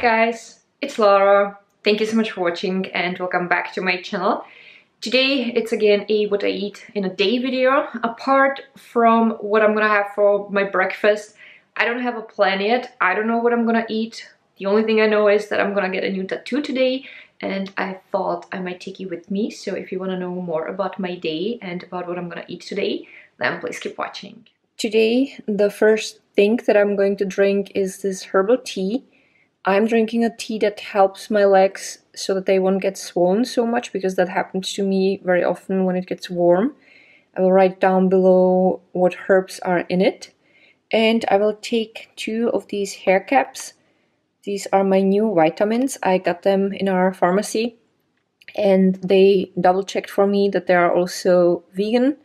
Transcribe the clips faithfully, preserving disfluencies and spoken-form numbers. guys, it's Laura. Thank you so much for watching and welcome back to my channel. Today it's again a what I eat in a day video. Apart from what I'm gonna have for my breakfast, I don't have a plan yet. I don't know what I'm gonna eat. The only thing I know is that I'm gonna get a new tattoo today, and I thought I might take you with me. So if you wanna know more about my day and about what I'm gonna eat today, then please keep watching. Today, the first thing that I'm going to drink is this herbal tea. I'm drinking a tea that helps my legs so that they won't get swollen so much, because that happens to me very often when it gets warm. I will write down below what herbs are in it. And I will take two of these hair caps. These are my new vitamins. I got them in our pharmacy and they double checked for me that they are also vegan.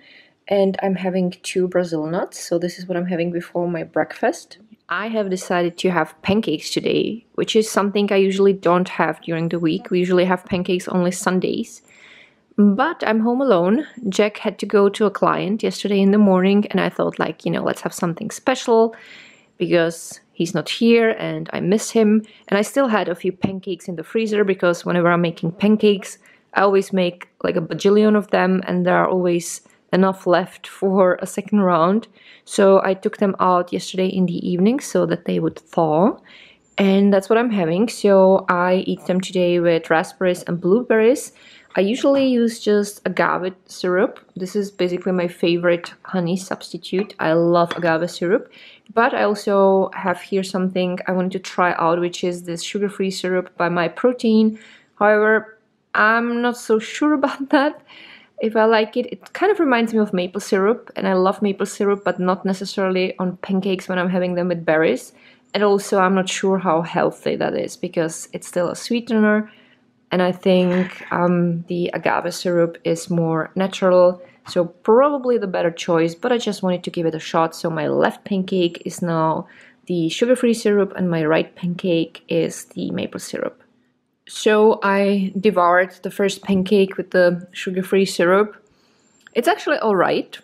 And I'm having two Brazil nuts, so this is what I'm having before my breakfast. I have decided to have pancakes today, which is something I usually don't have during the week. We usually have pancakes only Sundays. But I'm home alone. Jack had to go to a client yesterday in the morning, and I thought, like, you know, let's have something special because he's not here and I miss him. And I still had a few pancakes in the freezer because whenever I'm making pancakes, I always make like a bajillion of them, and there are always enough left for a second round. So I took them out yesterday in the evening so that they would thaw, and that's what I'm having. So I eat them today with raspberries and blueberries. I usually use just agave syrup. This is basically my favorite honey substitute. I love agave syrup, but I also have here something I wanted to try out, which is this sugar-free syrup by MyProtein. However, I'm not so sure about that. If I like it, it kind of reminds me of maple syrup, and I love maple syrup, but not necessarily on pancakes when I'm having them with berries. And also, I'm not sure how healthy that is, because it's still a sweetener, and I think um, the agave syrup is more natural, so probably the better choice, but I just wanted to give it a shot. So my left pancake is now the sugar-free syrup, and my right pancake is the maple syrup. So I devoured the first pancake with the sugar-free syrup. It's actually alright.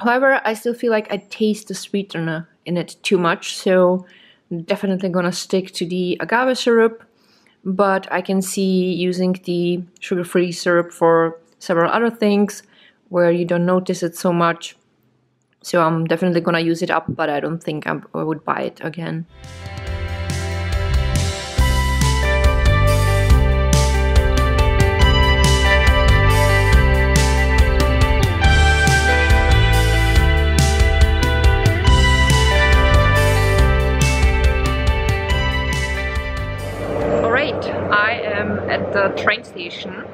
However, I still feel like I taste the sweetener in it too much, so I'm definitely gonna stick to the agave syrup, but I can see using the sugar-free syrup for several other things where you don't notice it so much. So I'm definitely gonna use it up, but I don't think I would buy it again. The train station.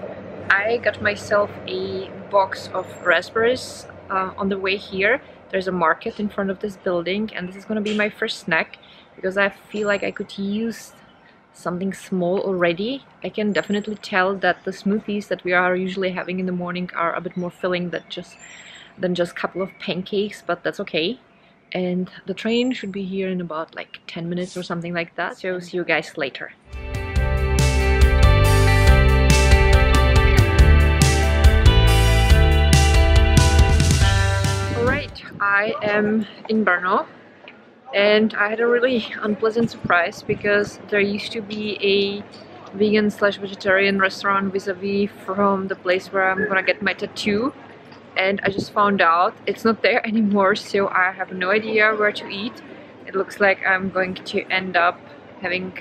I got myself a box of raspberries uh, on the way here. There's a market in front of this building, and this is gonna be my first snack because I feel like I could use something small already. I can definitely tell that the smoothies that we are usually having in the morning are a bit more filling than just than just a couple of pancakes, but that's okay. And the train should be here in about like ten minutes or something like that. So see you guys later. I am in Brno, and I had a really unpleasant surprise because there used to be a vegan slash vegetarian restaurant vis-a-vis from the place where I'm gonna get my tattoo, and I just found out it's not there anymore, so I have no idea where to eat. It looks like I'm going to end up having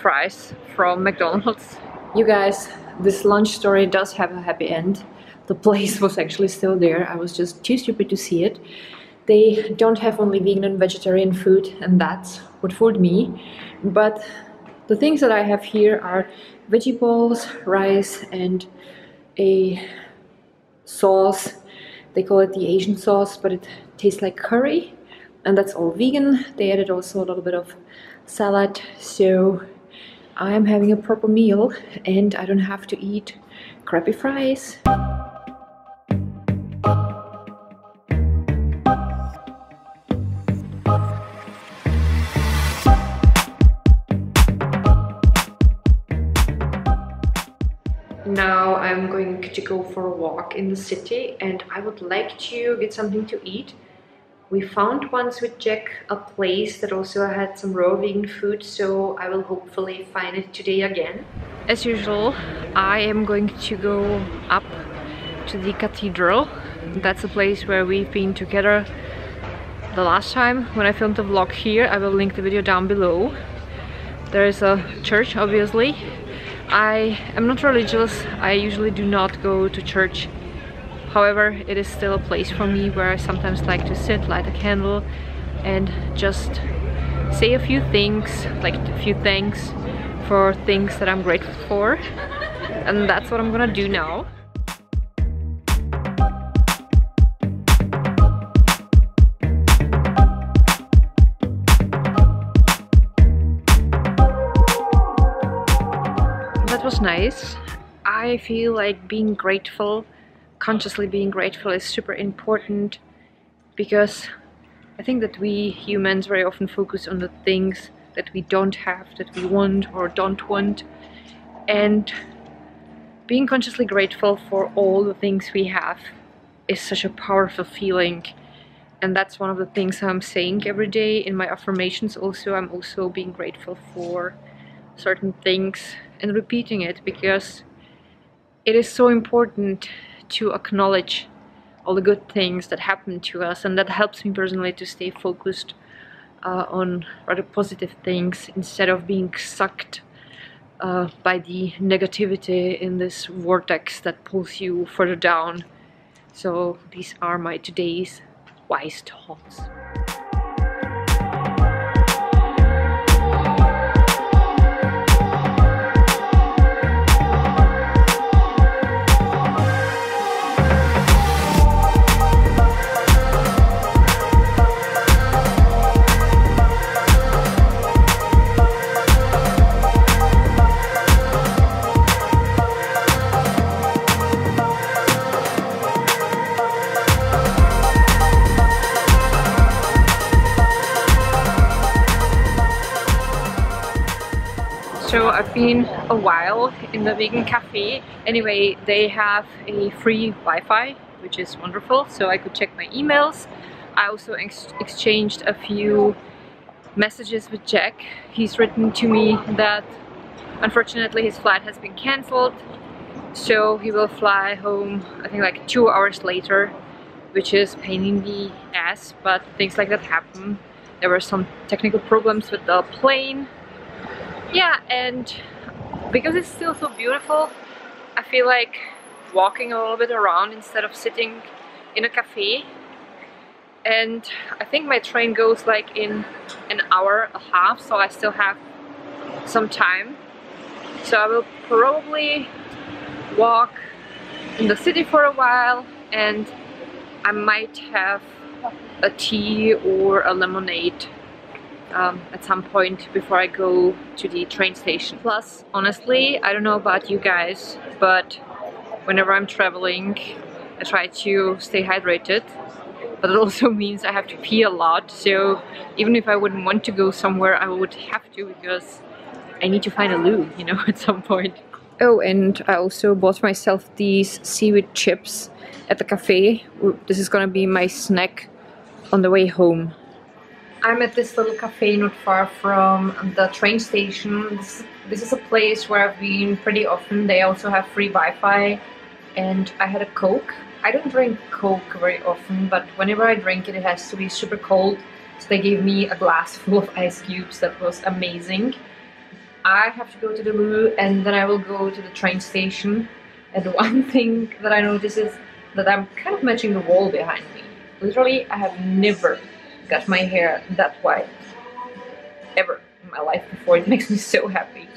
fries from McDonald's. You guys, this lunch story does have a happy end. The place was actually still there. I was just too stupid to see it. They don't have only vegan and vegetarian food, and that's what fooled me. But the things that I have here are veggie balls, rice, and a sauce. They call it the Asian sauce, but it tastes like curry, and that's all vegan. They added also a little bit of salad, so I am having a proper meal, and I don't have to eat crappy fries. Now I'm going to go for a walk in the city, and I would like to get something to eat. We found once with Jack a place that also had some raw vegan food, so I will hopefully find it today again. As usual, I am going to go up to the cathedral. That's a place where we've been together the last time when I filmed the vlog here. I will link the video down below. There is a church, obviously. I am not religious, I usually do not go to church. However, it is still a place for me where I sometimes like to sit, light a candle and just say a few things, like a few thanks for things that I'm grateful for. And that's what I'm gonna do now. That was nice. I feel like being grateful, consciously being grateful, is super important, because I think that we humans very often focus on the things that we don't have, that we want or don't want, and being consciously grateful for all the things we have is such a powerful feeling. And that's one of the things I'm saying every day in my affirmations. Also, I'm also being grateful for certain things and repeating it, because it is so important to acknowledge all the good things that happen to us, and that helps me personally to stay focused uh, on rather positive things instead of being sucked uh, by the negativity in this vortex that pulls you further down. So these are my today's wise thoughts. So I've been a while in the vegan cafe. Anyway, they have a free Wi-Fi, which is wonderful, so I could check my emails. I also ex exchanged a few messages with Jack. He's written to me that unfortunately his flight has been cancelled, so he will fly home I think like two hours later, which is a pain in the ass, but things like that happen. There were some technical problems with the plane. Yeah, and because it's still so beautiful, I feel like walking a little bit around instead of sitting in a cafe. And I think my train goes like in an hour and a half, so I still have some time. So I will probably walk in the city for a while, and I might have a tea or a lemonade Um, at some point before I go to the train station. Plus, honestly, I don't know about you guys, but whenever I'm traveling I try to stay hydrated, but it also means I have to pee a lot. So even if I wouldn't want to go somewhere, I would have to, because I need to find a loo, you know, at some point. Oh, and I also bought myself these seaweed chips at the cafe. This is gonna be my snack on the way home. I'm at this little cafe not far from the train station. This, this is a place where I've been pretty often. They also have free Wi-Fi, and I had a Coke. I don't drink Coke very often, but whenever I drink it, it has to be super cold. So they gave me a glass full of ice cubes. That was amazing. I have to go to the loo, and then I will go to the train station. And one thing that I noticed is that I'm kind of matching the wall behind me. Literally, I have never got my hair that white ever in my life before. It makes me so happy.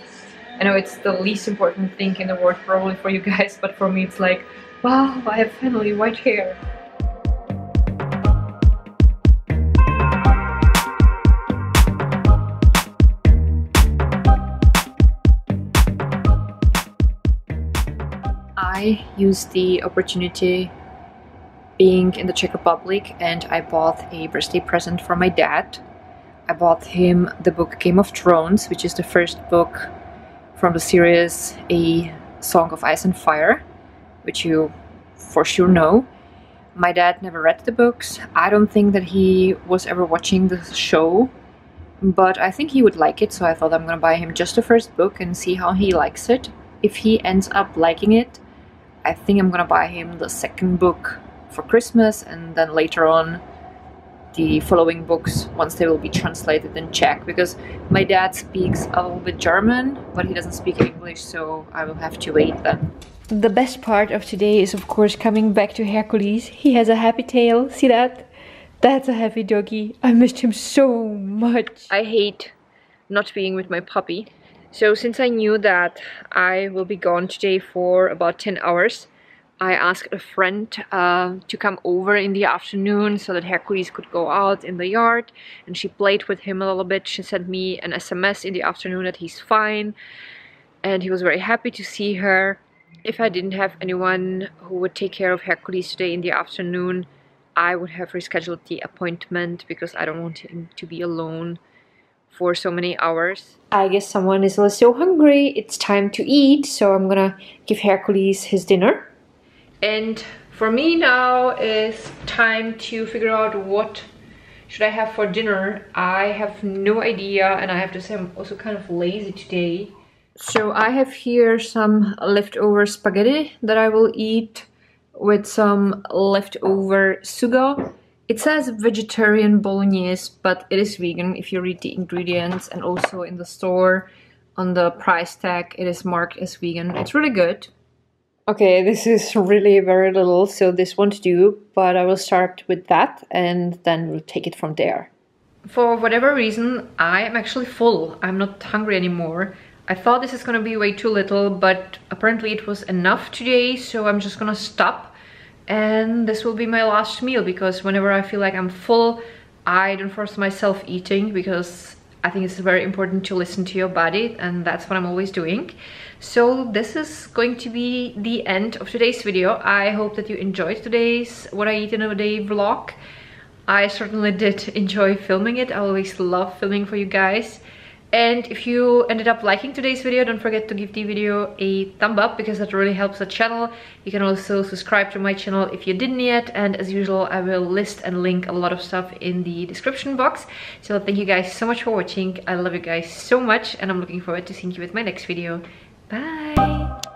I know it's the least important thing in the world probably for you guys, but for me it's like, wow, I have finally white hair. I used the opportunity being in the Czech Republic, and I bought a birthday present for my dad. I bought him the book Game of Thrones, which is the first book from the series A Song of Ice and Fire, which you for sure know. my dad never read the books. I don't think that he was ever watching the show, but I think he would like it, so I thought I'm gonna buy him just the first book and see how he likes it. If he ends up liking it, I think I'm gonna buy him the second book for Christmas, and then later on the following books once they will be translated in Czech, because my dad speaks a little bit German, but he doesn't speak English, so I will have to wait then. The best part of today is of course coming back to Hercules. He has a happy tail, see that? That's a happy doggy. I missed him so much. I hate not being with my puppy. So since I knew that I will be gone today for about ten hours, I asked a friend uh, to come over in the afternoon so that Hercules could go out in the yard, and she played with him a little bit. She sent me an S M S in the afternoon that he's fine, and he was very happy to see her. If I didn't have anyone who would take care of Hercules today in the afternoon, I would have rescheduled the appointment because I don't want him to be alone for so many hours. I guess someone is so hungry, it's time to eat, so I'm gonna give Hercules his dinner. And for me now is time to figure out what should I have for dinner. I have no idea, and I have to say I'm also kind of lazy today. So I have here some leftover spaghetti that I will eat with some leftover sugo. It says vegetarian bolognese, but it is vegan if you read the ingredients, and also in the store on the price tag it is marked as vegan. It's really good. Okay, this is really very little, so this won't do, but I will start with that and then we'll take it from there. For whatever reason, I am actually full. I'm not hungry anymore. I thought this is gonna be way too little, but apparently it was enough today, so I'm just gonna stop. And this will be my last meal, because whenever I feel like I'm full, I don't force myself eating, because I think it's very important to listen to your body, and that's what I'm always doing. So this is going to be the end of today's video. I hope that you enjoyed today's what I eat in a day vlog. I certainly did enjoy filming it. I always love filming for you guys. And if you ended up liking today's video, don't forget to give the video a thumb up, because that really helps the channel. You can also subscribe to my channel if you didn't yet, and as usual I will list and link a lot of stuff in the description box. So thank you guys so much for watching. I love you guys so much, and I'm looking forward to seeing you with my next video. Bye!